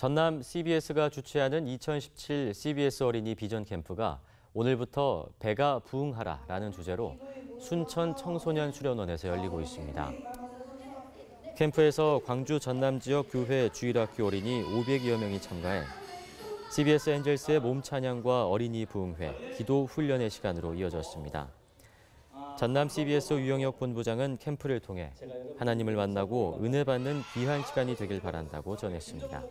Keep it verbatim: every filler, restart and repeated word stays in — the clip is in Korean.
전남 씨비에스가 주최하는 이천십칠 씨비에스 어린이 비전 캠프가 오늘부터 배가 부흥하라라는 주제로 순천 청소년 수련원에서 열리고 있습니다. 캠프에서 광주 전남 지역 교회 주일학교 어린이 오백여 명이 참가해 씨비에스 엔젤스의 몸 찬양과 어린이 부흥회, 기도 훈련의 시간으로 이어졌습니다. 전남 씨비에스 유영혁 본부장은 캠프를 통해 하나님을 만나고 은혜 받는 귀한 시간이 되길 바란다고 전했습니다.